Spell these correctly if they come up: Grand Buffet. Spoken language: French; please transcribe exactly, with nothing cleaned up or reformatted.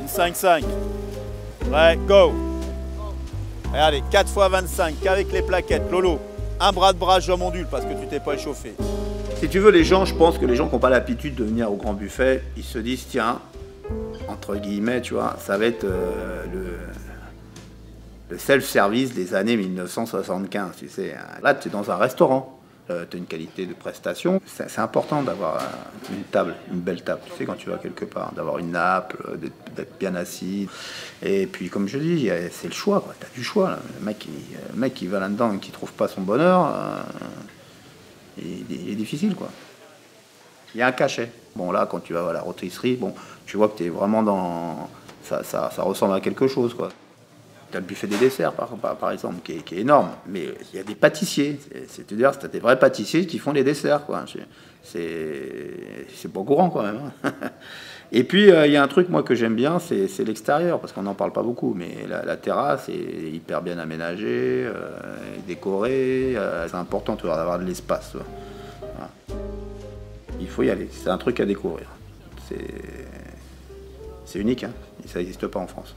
Une cinq cinq. Ouais, go. Regardez, quatre fois vingt-cinq qu'avec les plaquettes. Lolo, un bras de bras, jambes ondule parce que tu t'es pas échauffé. Si tu veux, les gens, je pense que les gens qui n'ont pas l'habitude de venir au Grand Buffet, ils se disent, tiens, entre guillemets, tu vois, ça va être euh, le... le self-service des années mille neuf cent soixante-quinze, tu sais. Là, tu es dans un restaurant, euh, tu as une qualité de prestation. C'est important d'avoir une table, une belle table, tu sais, quand tu vas quelque part, d'avoir une nappe, d'être bien assis. Et puis, comme je dis, c'est le choix, tu as du choix. Là. Le mec, il, le mec qui va là-dedans et qui ne trouve pas son bonheur, euh, il, il est difficile, quoi. Il y a un cachet. Bon, là, quand tu vas à la rôtisserie, bon, tu vois que tu es vraiment dans... Ça, ça, ça ressemble à quelque chose, quoi. Tu as le buffet des desserts, par, par, par exemple, qui est, qui est énorme. Mais il y a des pâtissiers. C'est-à-dire, c'est des vrais pâtissiers qui font les desserts, quoi. C'est pas courant, quand même. Et puis, il euh, y a un truc, moi, que j'aime bien, c'est l'extérieur, parce qu'on n'en parle pas beaucoup. Mais la, la terrasse est hyper bien aménagée, euh, décorée. Euh, c'est important d'avoir de l'espace. Voilà. Il faut y aller. C'est un truc à découvrir. C'est unique, hein. Et ça n'existe pas en France.